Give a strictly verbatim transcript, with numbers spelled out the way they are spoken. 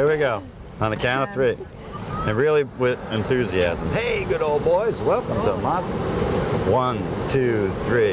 Here we go. On the count of three. And really with enthusiasm. Hey, good old boys. Welcome to Motley. One, two, three.